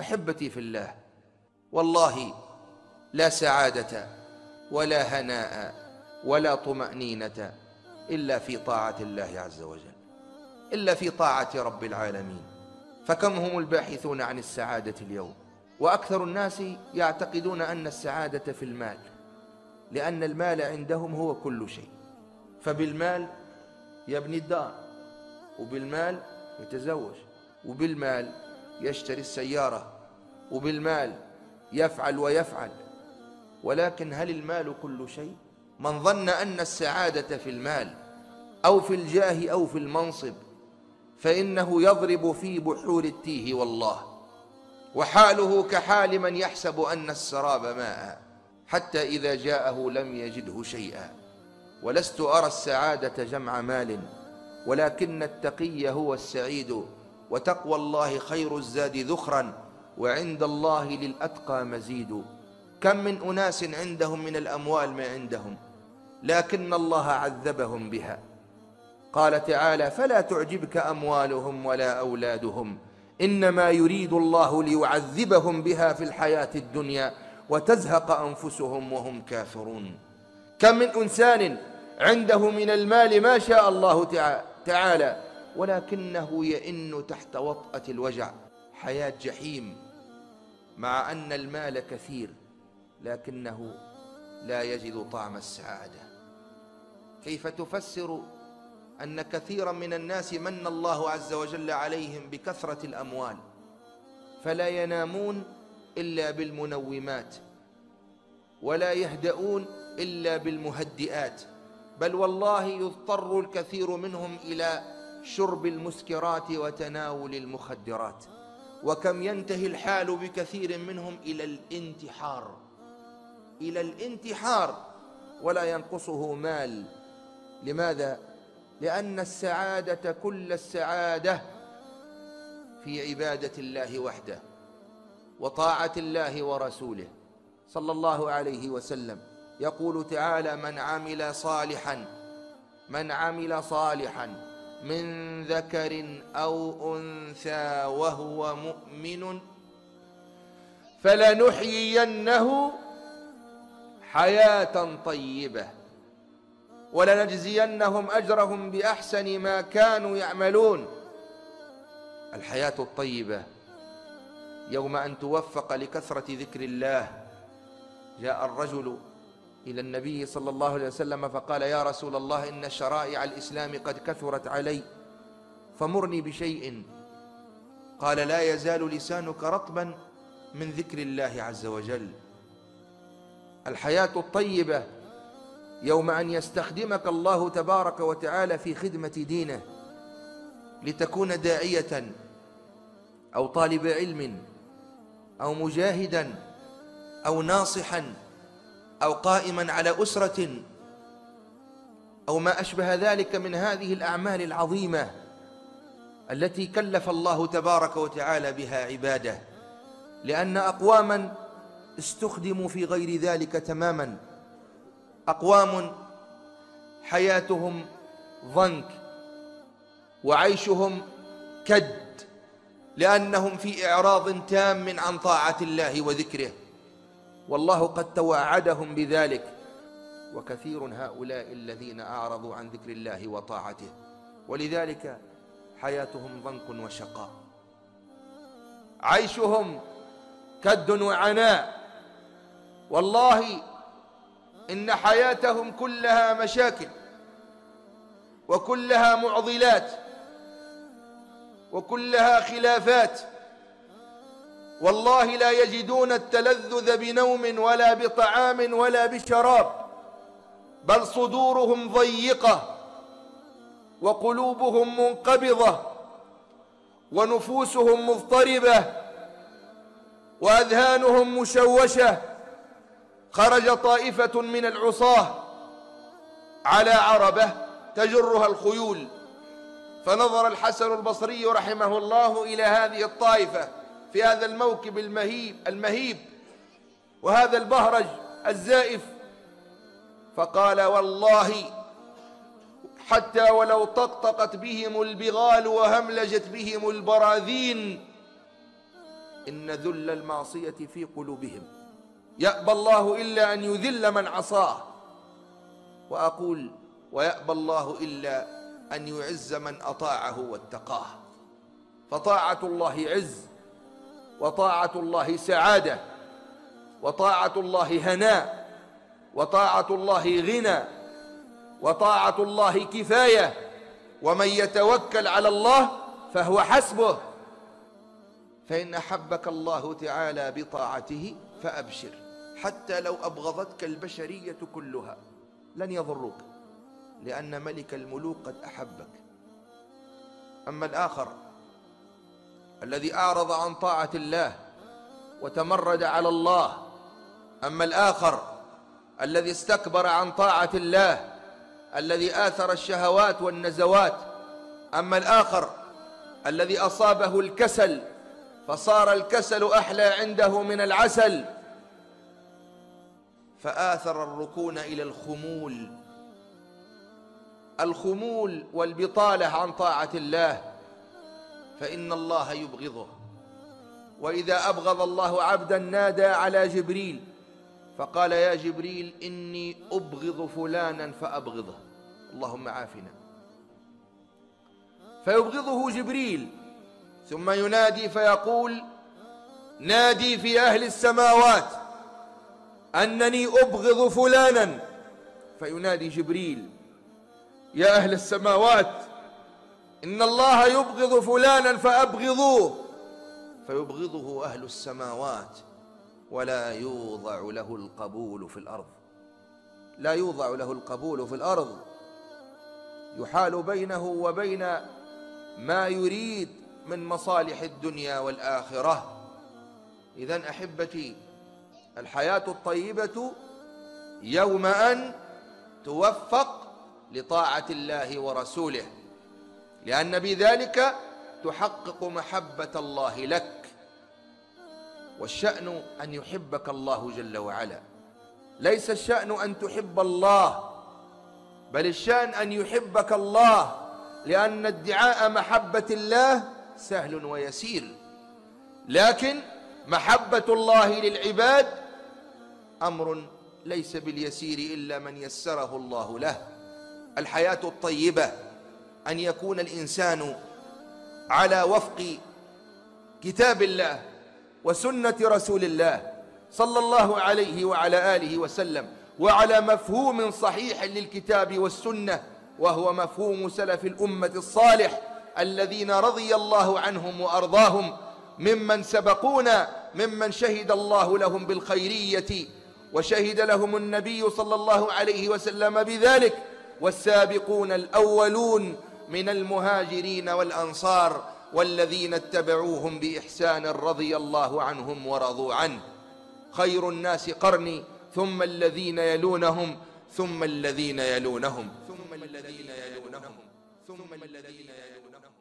أحبتي في الله، والله لا سعادة ولا هناء ولا طمأنينة إلا في طاعة الله عز وجل، إلا في طاعة رب العالمين. فكم هم الباحثون عن السعادة اليوم، وأكثر الناس يعتقدون أن السعادة في المال، لأن المال عندهم هو كل شيء، فبالمال يبني الدار، وبالمال يتزوج، وبالمال يشتري السيارة، وبالمال يفعل ويفعل. ولكن هل المال كل شيء؟ من ظن أن السعادة في المال أو في الجاه أو في المنصب فإنه يضرب في بحور التيه والله، وحاله كحال من يحسب أن السراب ماء حتى إذا جاءه لم يجده شيئا. ولست أرى السعادة جمع مال، ولكن التقي هو السعيد، وتقوى الله خير الزاد ذخرا، وعند الله للأتقى مزيد. كم من أناس عندهم من الأموال ما عندهم، لكن الله عذبهم بها. قال تعالى: فلا تعجبك أموالهم ولا أولادهم، إنما يريد الله ليعذبهم بها في الحياة الدنيا وتزهق أنفسهم وهم كافرون. كم من إنسان عنده من المال ما شاء الله تعالى، ولكنه يئن تحت وطأة الوجع حياة جحيم، مع أن المال كثير لكنه لا يجد طعم السعادة. كيف تفسر أن كثيرا من الناس من الله عز وجل عليهم بكثرة الأموال فلا ينامون إلا بالمنومات، ولا يهدؤون إلا بالمهدئات، بل والله يضطر الكثير منهم إلى شرب المسكرات وتناول المخدرات. وكم ينتهي الحال بكثير منهم إلى الانتحار، إلى الانتحار، ولا ينقصه مال. لماذا؟ لأن السعادة، كل السعادة في عبادة الله وحده، وطاعة الله ورسوله صلى الله عليه وسلم. يقول تعالى: من عمل صالحا من ذكر أو أنثى وهو مؤمن فلنحيينه حياة طيبة ولنجزينهم أجرهم بأحسن ما كانوا يعملون. الحياة الطيبة يوم أن توفق لكثرة ذكر الله. جاء الرجل إلى النبي صلى الله عليه وسلم فقال: يا رسول الله، إن شرائع الإسلام قد كثرت علي فمرني بشيء. قال: لا يزال لسانك رطبا من ذكر الله عز وجل. الحياة الطيبة يوم أن يستخدمك الله تبارك وتعالى في خدمة دينه، لتكون داعية أو طالب علم أو مجاهدا أو ناصحا أو قائما على أسرة أو ما أشبه ذلك من هذه الأعمال العظيمة التي كلف الله تبارك وتعالى بها عباده، لأن أقواما استخدموا في غير ذلك تماما، أقوام حياتهم ضنك وعيشهم كد، لأنهم في إعراض تام عن طاعة الله وذكره، والله قد توعدهم بذلك. وكثير هؤلاء الذين أعرضوا عن ذكر الله وطاعته، ولذلك حياتهم ضنك وشقاء، عيشهم كد وعناء. والله إن حياتهم كلها مشاكل وكلها معضلات وكلها خلافات. والله لا يجدون التلذذ بنوم ولا بطعام ولا بشراب، بل صدورهم ضيقة وقلوبهم منقبضة ونفوسهم مضطربة وأذهانهم مشوشة. خرج طائفة من العصاة على عربة تجرها الخيول، فنظر الحسن البصري رحمه الله إلى هذه الطائفة في هذا الموكب المهيب وهذا البهرج الزائف، فقال: والله حتى ولو طقطقت بهم البغال وهملجت بهم البراذين إن ذل المعصية في قلوبهم، يأبى الله إلا أن يذل من عصاه. وأقول ويأبى الله إلا أن يعز من أطاعه واتقاه. فطاعة الله عز، وطاعة الله سعادة، وطاعة الله هناء، وطاعة الله غنى، وطاعة الله كفاية. ومن يتوكل على الله فهو حسبه. فإن أحبك الله تعالى بطاعته فأبشر، حتى لو أبغضتك البشرية كلها لن يضروك، لأن ملك الملوك قد أحبك. أما الآخر الذي أعرض عن طاعة الله وتمرد على الله، أما الآخر الذي استكبر عن طاعة الله، الذي آثر الشهوات والنزوات، أما الآخر الذي أصابه الكسل فصار الكسل أحلى عنده من العسل، فآثر الركون إلى الخمول، الخمول والبطالة عن طاعة الله، فإن الله يبغضه. وإذا أبغض الله عبدا نادى على جبريل فقال يا جبريل إني أبغض فلانا فأبغضه، اللهم عافنا. فيبغضه جبريل، ثم ينادي فيقول نادي في أهل السماوات أنني أبغض فلانا، فينادي جبريل يا أهل السماوات إن الله يبغض فلانا فأبغضوه، فيبغضه أهل السماوات ولا يوضع له القبول في الأرض، لا يوضع له القبول في الأرض. يحال بينه وبين ما يريد من مصالح الدنيا والآخرة. إذن أحبتي، الحياة الطيبة يوم أن توفق لطاعة الله ورسوله، لأن بذلك تحقق محبة الله لك. والشأن أن يحبك الله جل وعلا، ليس الشأن أن تحب الله، بل الشأن أن يحبك الله، لأن ادعاء محبة الله سهل ويسير، لكن محبة الله للعباد أمر ليس باليسير إلا من يسره الله له. الحياة الطيبة أن يكون الإنسان على وفق كتاب الله وسنة رسول الله صلى الله عليه وعلى آله وسلم، وعلى مفهوم صحيح للكتاب والسنة، وهو مفهوم سلف الأمة الصالح الذين رضي الله عنهم وأرضاهم، ممن سبقونا، ممن شهد الله لهم بالخيرية، وشهد لهم النبي صلى الله عليه وسلم بذلك، والسابقون الأولون من المهاجرين والأنصار والذين اتبعوهم بإحسان رضي الله عنهم ورضوا عنه. خير الناس قرني ثم الذين يلونهم ثم الذين يلونهم ثم الذين يلونهم ثم الذين يلونهم.